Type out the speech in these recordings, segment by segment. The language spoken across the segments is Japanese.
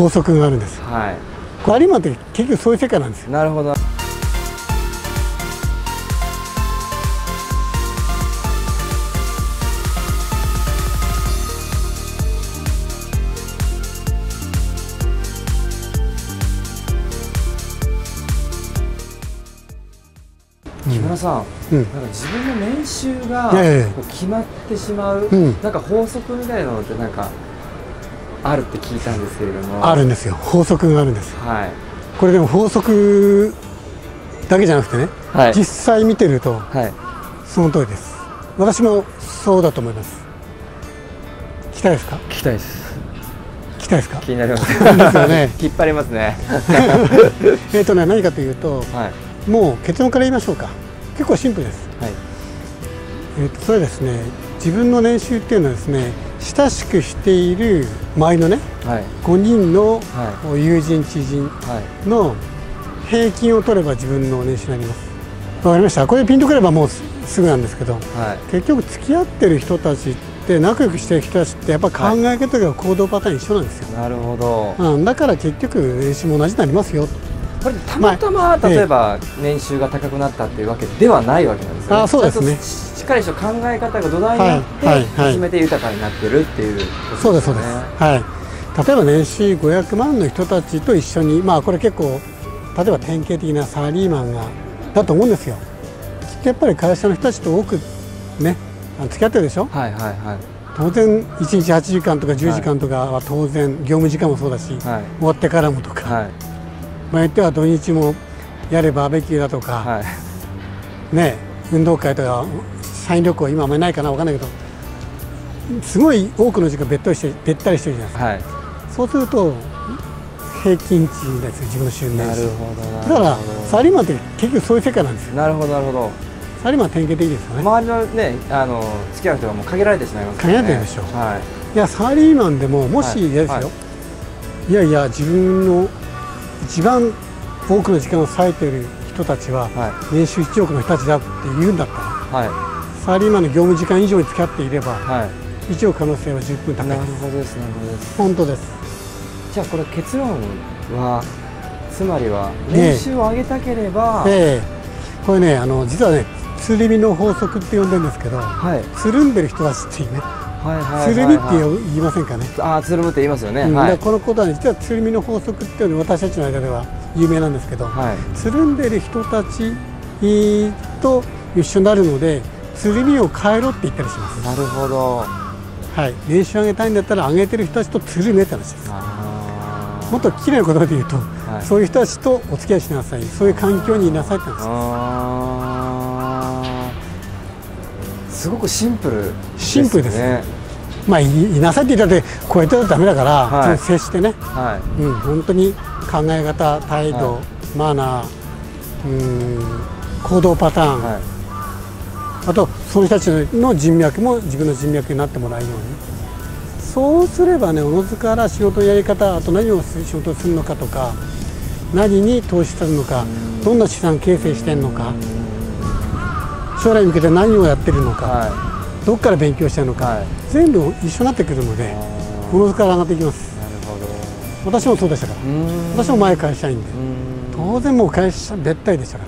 法則があるんです。これ有馬って結局そういう世界なんですよ。なるほど。木村さん、なんか自分の年収がこう決まってしまう、なんか法則みたいなのってなんかあるって聞いたんですけれども。あるんですよ、法則があるんです。はい、これでも法則だけじゃなくてね、はい、実際見てると、はい、その通りです。私もそうだと思います。聞きたいですか？聞きたいです。聞きたいですか？気になります。ですよね。引っ張りますね。ね、何かというと。はい。もう結論から言いましょうか。結構シンプルです。はい、それはですね、自分の年収っていうのはですね、親しくしている周りのね、はい、5人の友人、知人の平均を取れば自分の年収になります。わかりました。これピンとくればもうすぐなんですけど、はい、結局付き合ってる人たちって仲良くしてる人たちってやっぱ考え方が行動パターン一緒なんですよ。はい、なるほど。だから結局年収も同じになりますよ。これたまたま例えば年収が高くなったっていうわけではないわけなんですよね。そうですね。しっかりと考え方が土台になって初めて豊かになってるっていうことですね。そうですそうです。はい。例えば年収500万の人たちと一緒に、まあこれ結構例えば典型的なサラリーマンがだと思うんですよ。きっとやっぱり会社の人たちと多くね付き合ってるでしょ。はいはいはい。当然1日8時間とか10時間とかは当然業務時間もそうだし、終わってからもとか。はい。まあ言っては土日もやればバーベキューだとか、はい、ね、運動会とか社員旅行今あんまりないかな分かんないけど、すごい多くの時間べったりしてるじゃないですか。はい、そうすると平均値ですよ、自分の収入。なるほど。だからサラリーマンって結局そういう世界なんですよ。なるほどなるほど。サラリーマンは典型的ですよね。周りのね、付き合う人はもう限られてしまいますからね。限られてるでしょ。はい。いやサラリーマンでももしですよ。はいはい、いやいや自分の一番多くの時間を割いている人たちは年収1億の人たちだって言うんだったら、はい、サラリーマンの業務時間以上に付き合っていれば、はい、1億可能性は十分高いです。なるほどです、なるほどです。本当です。じゃあこれ結論はつまりは年収を上げたければ、これね実はねつるみの法則って呼んでるんですけど、はい、つるんでる人たちっていうね。つるみって言いませんかね。つるむって言いますよね。このことは実はつるみの法則っていうのは私たちの間では有名なんですけど、つるんでる人たちと一緒になるのでつるみを変えろって言ったりします。なるほど。年収上げたいんだったら上げてる人たちとつるめって話です。もっときれいな言葉で言うとそういう人たちとお付き合いしなさい、そういう環境にいなさいって話です。すごくシンプルですね。シンプルですね。まあいなさいって言ったってこうやってはダメだから、はい、接してね、はい、本当に考え方、態度、はい、マナー、行動パターン、はい、あとその人たちの人脈も自分の人脈になってもらうように。そうすればね、おのずから仕事のやり方、あと何を仕事をするのかとか、何に投資するのか、どんな資産形成してるのか、将来に向けて何をやってるのか、はい、どこから勉強してるのか、はい、全部一緒になってくるのでおのずから上がっていきます。なるほど。私もそうでしたから、私も前会社員で当然もう会社べったりでしたか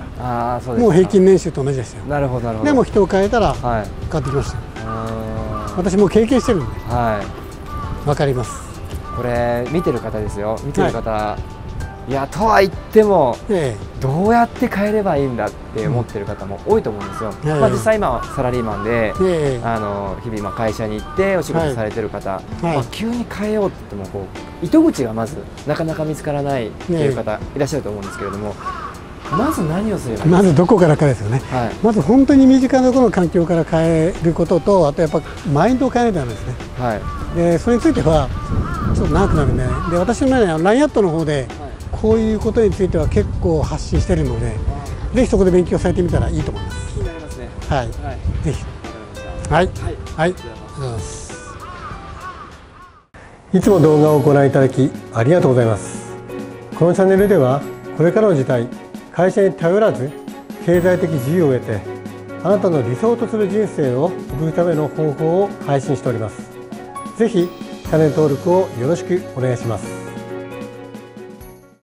ら、もう平均年収と同じでしたよ。なるほどなるほど。でも人を変えたら変わってきました、はい、私もう経験してるんで、はい、分かります。これ見てる方ですよ、見てる方、はいいやとは言っても、どうやって変えればいいんだって思ってる方も多いと思うんですよ。まあ、実際今はサラリーマンで、日々会社に行ってお仕事されてる方、まあ、急に変えようって言ってもこう糸口がまずなかなか見つからないっていう方いらっしゃると思うんですけれども、まず何をすればいいですか？まずどこからかですよね。はい、まず本当に身近なところの環境から変えることと、あとやっぱマインドを変えるというのですね。はい、でそれについてはちょっと長くなるんで、ね、で私のね LINE アットの方で、はいこういうことについては結構発信しているので、ぜひそこで勉強されてみたらいいと思います。気になりますね。はい。ぜひ。はい。はい。いつも動画をご覧いただきありがとうございます。このチャンネルではこれからの時代、会社に頼らず経済的自由を得て、あなたの理想とする人生を送るための方法を配信しております。ぜひチャンネル登録をよろしくお願いします。